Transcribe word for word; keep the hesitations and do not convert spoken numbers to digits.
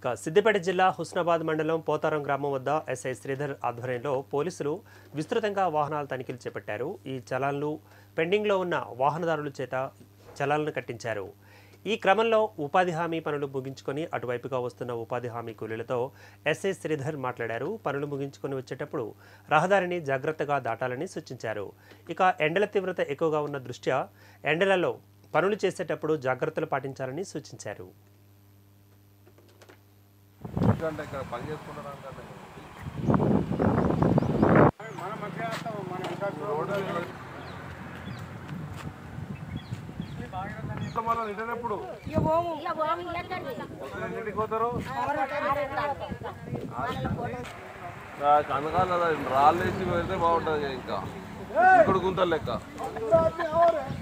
ఇక సిద్దిపేట జిల్లా హుస్నాబాద్ మండలం పోతారం గ్రామం వద్ద ఎస్ఐ శ్రీధర్ ఆధ్వర్యంలో పోలీసులు విస్తృతంగా వాహనాల తనిఖీలు చేపట్టారు. ఈ చలాన్లు పెండింగ్లో ఉన్న వాహనదారుల చేత చలాన్లను కట్టించారు. ఈ క్రమంలో ఉపాధి హామీ పనులు ముగించుకొని అటువైపుగా వస్తున్న ఉపాధి హామీ కూలీలతో ఎస్ఐ శ్రీధర్ మాట్లాడారు. పనులు ముగించుకొని వచ్చేటప్పుడు రహదారిని జాగ్రత్తగా దాటాలని సూచించారు. ఇక ఎండల తీవ్రత ఎక్కువగా ఉన్న దృష్ట్యా ఎండలలో పనులు చేసేటప్పుడు జాగ్రత్తలు పాటించాలని సూచించారు. కనకాల రాళ్ళేసి వెళ్తే బాగుంటుంది. ఇంకా ఇక్కడ గుంతలు లెక్క